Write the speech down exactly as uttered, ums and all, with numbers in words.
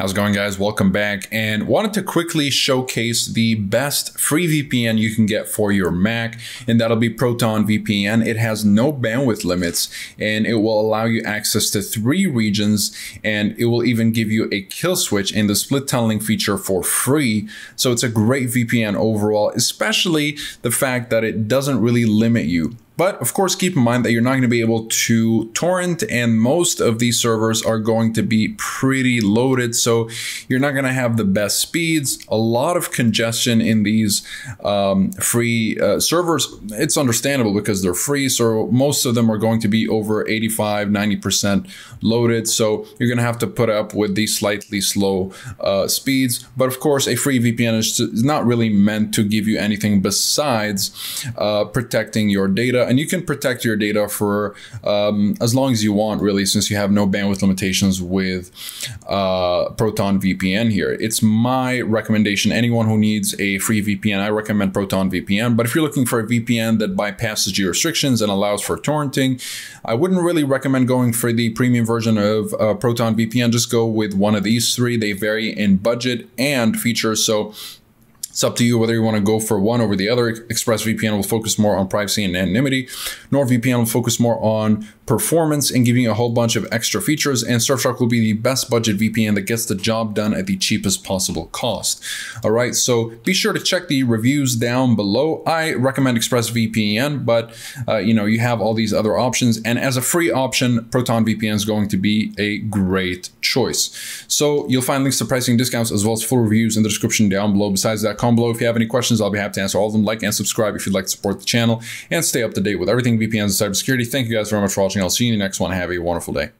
How's it going, guys? Welcome back, and wanted to quickly showcase the best free V P N you can get for your Mac, and that'll be Proton V P N. It has no bandwidth limits, and it will allow you access to three regions, and it will even give you a kill switch and the split tunneling feature for free. So it's a great V P N overall, especially the fact that it doesn't really limit you. But of course, keep in mind that you're not going to be able to torrent, and most of these servers are going to be pretty loaded. So you're not going to have the best speeds, a lot of congestion in these um, free uh, servers. It's understandable because they're free. So most of them are going to be over eighty-five, ninety percent loaded. So you're going to have to put up with these slightly slow uh, speeds. But of course, a free V P N is not really meant to give you anything besides uh, protecting your data. And you can protect your data for um, as long as you want, really, since you have no bandwidth limitations with uh, Proton V P N here. It's my recommendation. Anyone who needs a free V P N, I recommend Proton V P N. But if you're looking for a V P N that bypasses your restrictions and allows for torrenting, I wouldn't really recommend going for the premium version of uh, Proton V P N. Just go with one of these three. They vary in budget and features. So it's up to you whether you want to go for one over the other. ExpressVPN will focus more on privacy and anonymity. NordVPN will focus more on performance and giving you a whole bunch of extra features. And Surfshark will be the best budget V P N that gets the job done at the cheapest possible cost. All right, so be sure to check the reviews down below. I recommend ExpressVPN, but uh, you know, you have all these other options. And as a free option, Proton V P N is going to be a great choice. So you'll find links to pricing, discounts, as well as full reviews in the description down below. Besides that, comment below if you have any questions. I'll be happy to answer all of them. Like and subscribe if you'd like to support the channel and stay up to date with everything V P Ns and cybersecurity. Thank you guys very much for watching. I'll see you in the next one. Have a wonderful day.